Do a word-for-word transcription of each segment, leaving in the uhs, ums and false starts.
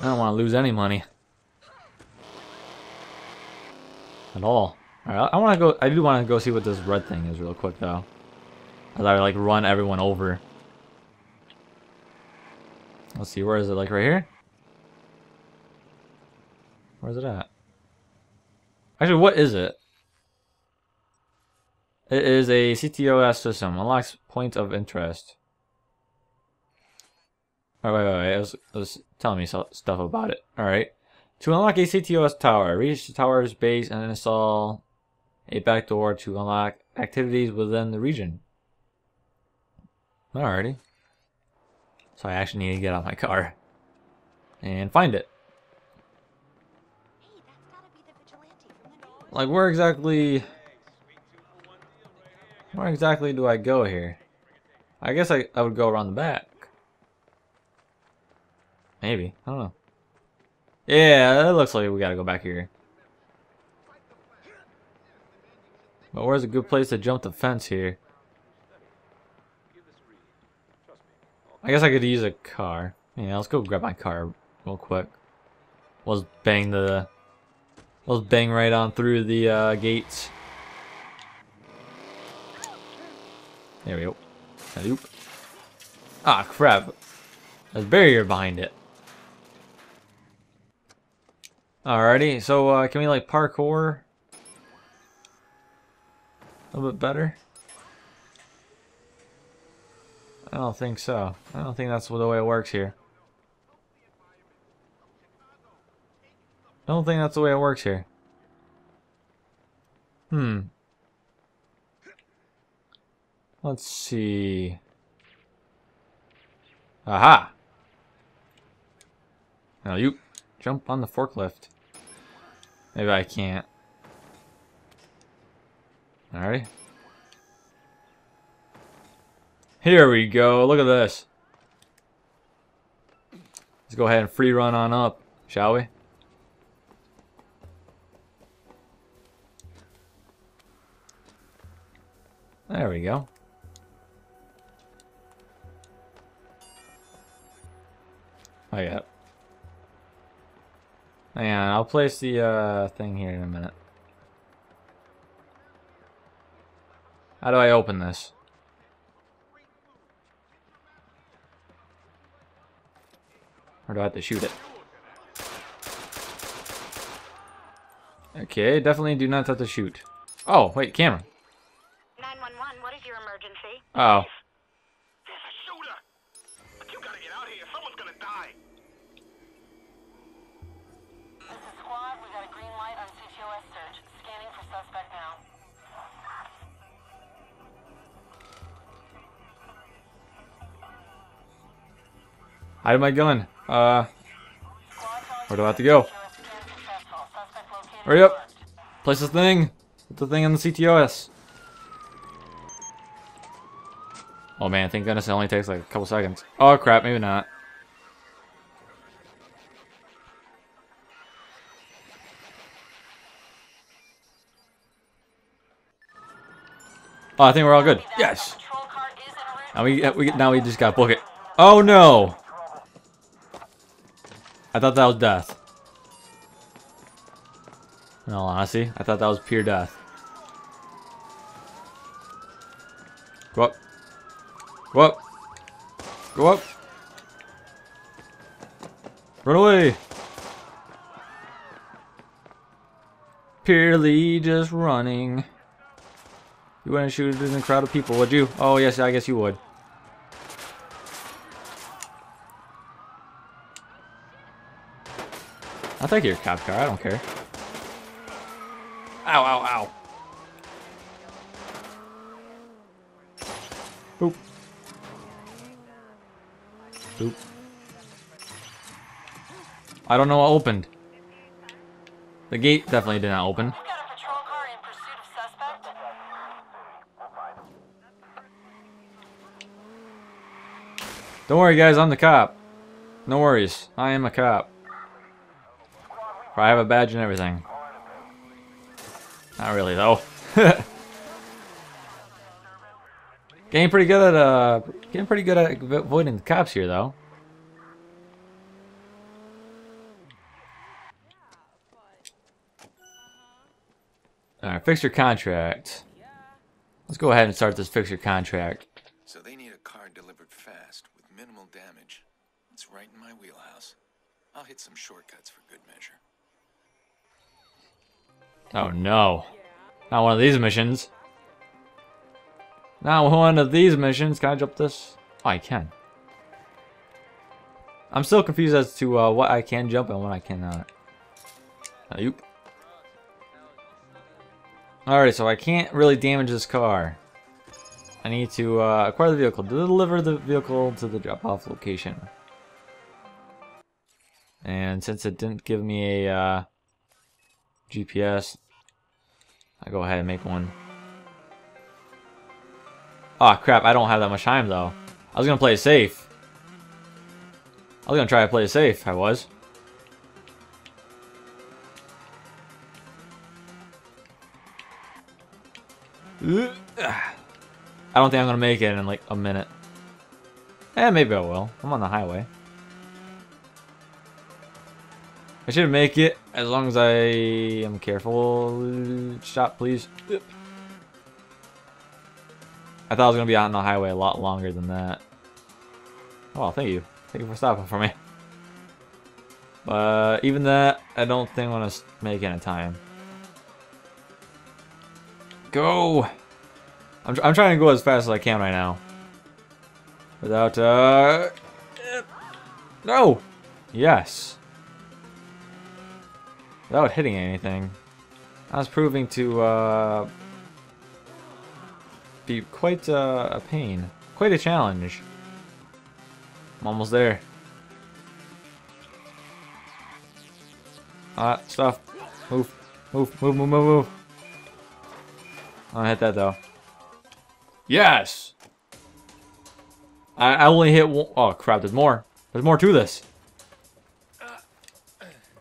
I don't want to lose any money at all. All right, I want to go. I do want to go see what this red thing is real quick though, as I like run everyone over. Let's see, where is it? Like right here? Where's it at? Actually, what is it? It is a C T O S system. Unlocks points of interest. Oh, wait, wait, wait. It was, it was telling me so, stuff about it. Alright. To unlock a C T O S tower, reach the tower's base and install a backdoor to unlock activities within the region. Alrighty. So I actually need to get out of my car and find it. Like, where exactly... Where exactly do I go here? I guess I, I would go around the back. Maybe. I don't know. Yeah, it looks like we gotta go back here. But where's a good place to jump the fence here? I guess I could use a car. Yeah, let's go grab my car real quick. Let's bang the... Let's bang right on through the uh, gates. There we go. Hello. Ah, crap. There's a barrier behind it. Alrighty, so uh, can we like parkour a little bit better? I don't think so. I don't think that's the way it works here. I don't think that's the way it works here. Hmm. Let's see. Aha! Now you jump on the forklift. Maybe I can't. Alright. Here we go. Look at this. Let's go ahead and free run on up, shall we? There we go. Oh yeah. Hang on, I'll place the uh, thing here in a minute. How do I open this? Or do I have to shoot it? Okay, definitely do not have to shoot. Oh, wait, camera. nine one one, what is your emergency? Uh oh. There's a shooter! But you gotta get out here, someone's gonna die! This is squad, we got a green light on C T O S search. Scanning for suspect now. Hide my gun. Uh, where do I have to go? Hurry up! Place the thing! Put the thing in the C T O S. Oh man, thank goodness it only takes like a couple seconds. Oh crap, maybe not. Oh, I think we're all good. Yes! Now we, we, now we just gotta book it. Oh no! I thought that was death. In all honesty, I thought that was pure death. Go up. Go up. Go up. Run away. Purely just running. You wouldn't shoot in a crowd of people, would you? Oh, yes, I guess you would. I'll take your cop car. I don't care. Ow, ow, ow. Boop. Boop. I don't know what opened. The gate definitely did not open. Don't worry guys, I'm the cop. No worries, I am a cop. I have a badge and everything. Not really though. Getting pretty good at uh, getting pretty good at avoiding the cops here, though. Alright, fix your contract. Let's go ahead and start this fix your contract. So they need a car delivered fast with minimal damage. It's right in my wheelhouse. I'll hit some shortcuts for good measure. Oh no. Not one of these missions. Not one of these missions. Can I jump this? Oh, I can. I'm still confused as to uh, what I can jump and what I cannot. Oop. Alright, so I can't really damage this car. I need to uh, acquire the vehicle. Deliver the vehicle to the drop-off location. And since it didn't give me a uh, G P S, I'll go ahead and make one. Aw, oh, crap, I don't have that much time, though. I was going to play it safe. I was going to try to play it safe, I was. I don't think I'm going to make it in like a minute. Eh, maybe I will. I'm on the highway. I should make it as long as I am careful. Stop, please. I thought I was going to be out on the highway a lot longer than that. Oh, thank you. Thank you for stopping for me. But even that, I don't think I'm going to make it in time. Go! I'm, tr I'm trying to go as fast as I can right now. Without, uh... no! Yes. Without hitting anything. I was proving to, uh... be quite uh, a pain. Quite a challenge. I'm almost there. Ah, uh, stuff. Move. Move, move, move, move, move. I'm gonna hit that though. Yes! I, I only hit one. Oh crap, there's more. There's more to this.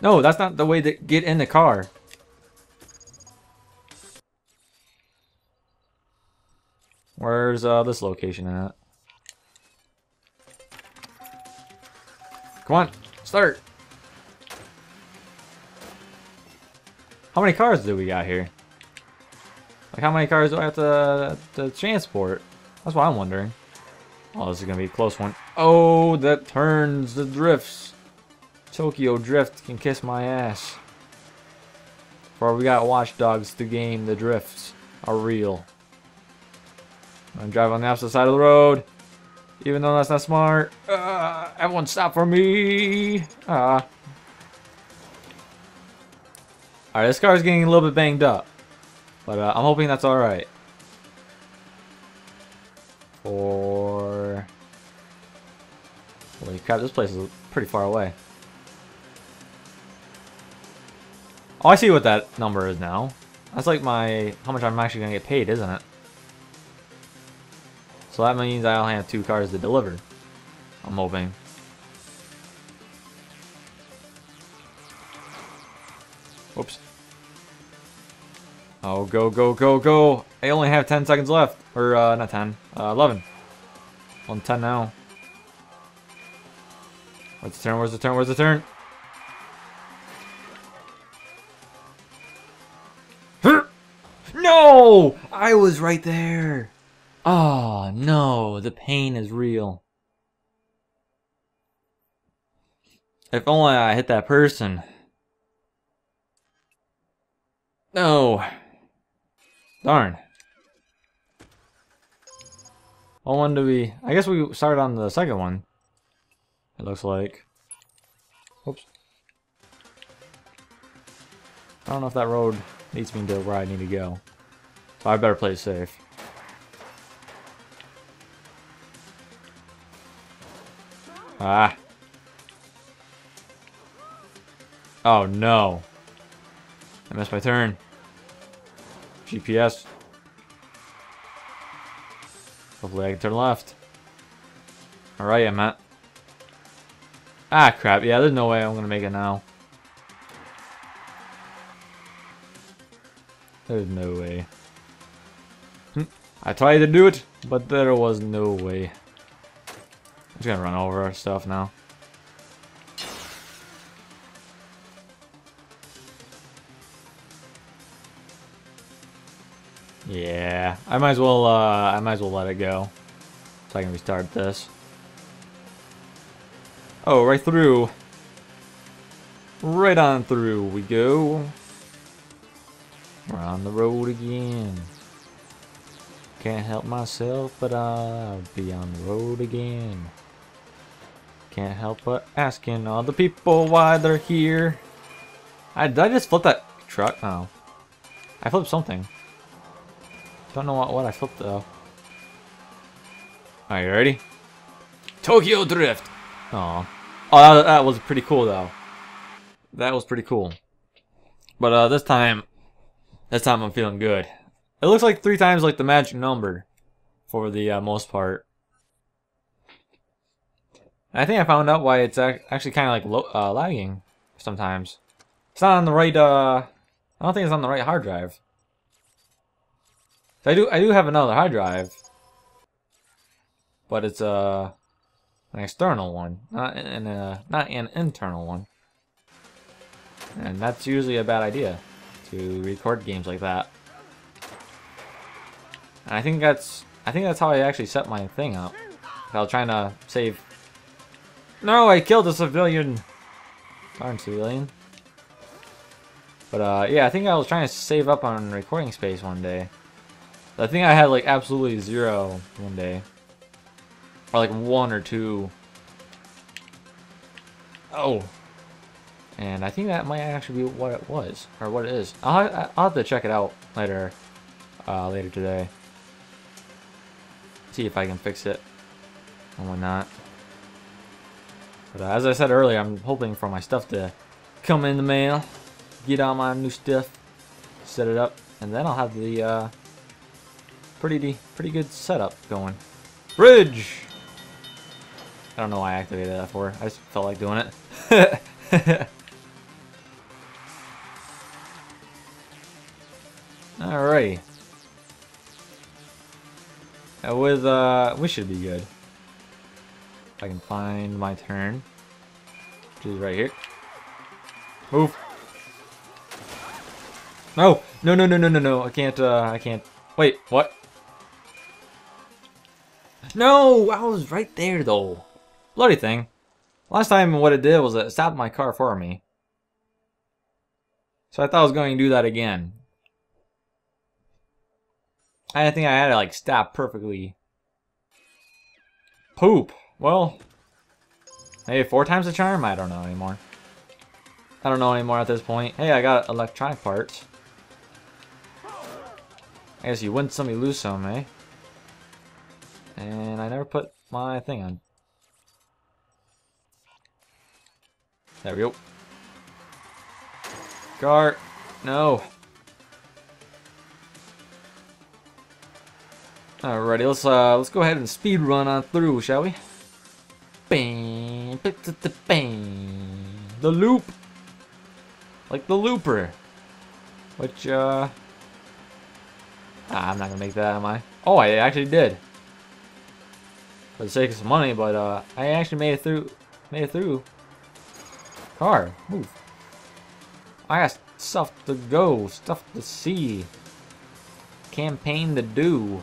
No, that's not the way to get in the car. Where's uh, this location at? Come on, start. How many cars do we got here? Like, how many cars do I have to, to transport? That's what I'm wondering. Oh, this is going to be a close one. Oh, that turns the drifts. Tokyo Drift can kiss my ass. For we got Watch Dogs to game. The drifts are real. I'm going to drive on the opposite side of the road. Even though that's not smart. Uh, everyone stop for me. Uh. Alright, this car is getting a little bit banged up. But uh, I'm hoping that's alright. Or... holy crap, this place is pretty far away. Oh, I see what that number is now. That's like my... how much I'm actually going to get paid, isn't it? So that means I only have two cars to deliver. I'm hoping. Whoops. Oh, go, go, go, go. I only have ten seconds left. Or, uh, not ten. Uh, eleven. On ten now. Where's the turn? Where's the turn? Where's the turn? No! I was right there. Oh, no. The pain is real. If only I hit that person. No. Darn. What one do we... I guess we started on the second one. It looks like. Oops. I don't know if that road leads me to where I need to go. So I better play it safe. Ah. Oh no. I missed my turn. G P S. Hopefully I can turn left. Alright, I'm at. Ah, crap. Yeah, there's no way I'm going to make it now. There's no way. Hm. I tried to do it, but there was no way. I'm just going to run over our stuff now. Yeah, I might as well. Uh, I might as well let it go, so I can restart this. Oh, right through. Right on through we go. We're on the road again. Can't help myself, but I'll be on the road again. Can't help but asking all the people why they're here. I, did I just flip that truck? Oh. I flipped something. Don't know what, what I flipped though. Alright, you ready? Tokyo Drift! Aw. Oh, that, that was pretty cool though. That was pretty cool. But uh, this time, this time I'm feeling good. It looks like three times like the magic number for the uh, most part. I think I found out why it's actually kind of like lo uh, lagging sometimes. It's not on the right, uh, I don't think it's on the right hard drive. So I do I do have another hard drive, but it's uh, an external one, not, in a, not an internal one. And that's usually a bad idea to record games like that. And I think that's I think that's how I actually set my thing up. I was trying to save. No, I killed a civilian. Darn civilian. But uh, yeah, I think I was trying to save up on recording space one day. I think I had like absolutely zero one day, or like one or two. Oh. And I think that might actually be what it was, or what it is. I'll, I'll have to check it out later, uh, later today. See if I can fix it and whatnot. But uh, as I said earlier, I'm hoping for my stuff to come in the mail, get all my new stuff, set it up, and then I'll have the uh, pretty pretty good setup going. Bridge. I don't know why I activated that for. I just felt like doing it. Alrighty. Uh, with, uh, we should be good. If I can find my turn. Which is right here. Move. No! No, no, no, no, no, no. I can't, uh, I can't. Wait, what? No! I was right there, though. Bloody thing. Last time what it did was it stopped my car for me. So I thought I was going to do that again. I think I had to like stop perfectly. Poop. Well, maybe four times the charm? I don't know anymore. I don't know anymore at this point. Hey, I got electronic parts. I guess you win some, you lose some, eh? And I never put my thing on. There we go. Car. No. Alrighty, let's uh, let's go ahead and speed run on through, shall we? Bang, bang, the loop, like the looper, which uh, ah, I'm not gonna make that, am I? Oh, I actually did, for the sake of some money, but uh, I actually made it through, made it through. Car, move. I got stuff to go, stuff to see, campaign to do.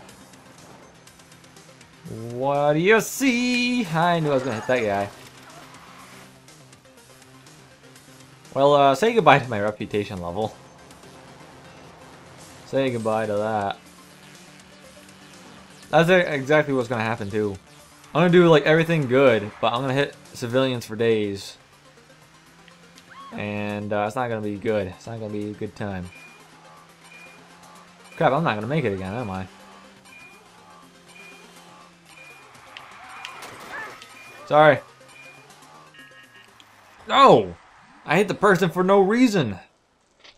What do you see? I knew I was gonna hit that guy. Well, uh, say goodbye to my reputation level. Say goodbye to that. That's exactly what's gonna happen too. I'm gonna do like everything good, but I'm gonna hit civilians for days. And uh, it's not gonna be good. It's not gonna be a good time. Crap, I'm not gonna make it again, am I? Sorry. No! I hit the person for no reason.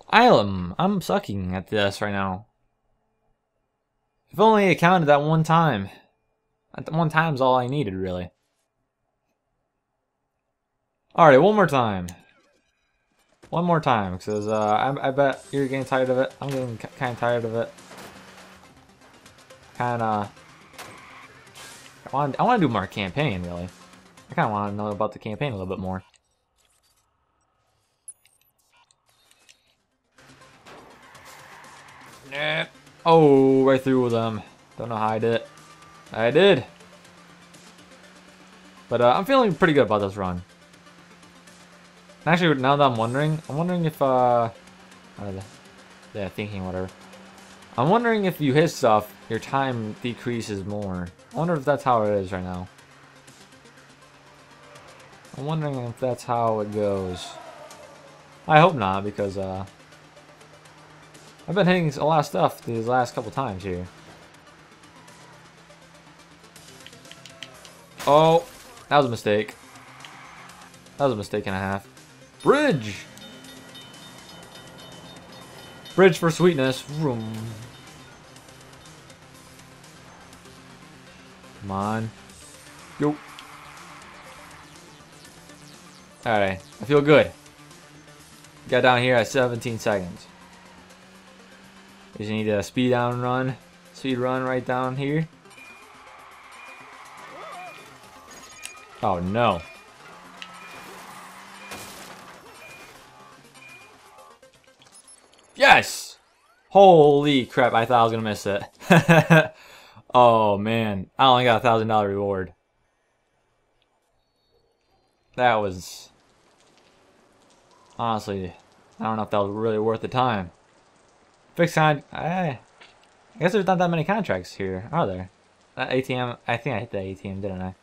I am. I'm sucking at this right now. If only it counted that one time. That one time's all I needed, really. Alright, one more time. One more time, because uh, I, I bet you're getting tired of it. I'm getting kind of tired of it. Kind of. I want to do more campaign, really. I kind of want to know about the campaign a little bit more. Nah. Oh, right through them. Don't know how I did it. I did. But uh, I'm feeling pretty good about this run. Actually, now that I'm wondering, I'm wondering if, uh, yeah, thinking, whatever. I'm wondering if you hit stuff, your time decreases more. I wonder if that's how it is right now. I'm wondering if that's how it goes. I hope not, because, uh, I've been hitting a lot of stuff these last couple times here. Oh, that was a mistake. That was a mistake and a half. Bridge! Bridge for sweetness. Vroom. Come on. Yo. Alright, I feel good. Got down here at seventeen seconds. We just need to speed down run. Speed run right down here. Oh no. Yes! Holy crap, I thought I was gonna miss it. Oh man, I only got a thousand dollar reward. That was... honestly, I don't know if that was really worth the time. Fixed time, I, I guess there's not that many contracts here, are there? That A T M, I think I hit that A T M, didn't I?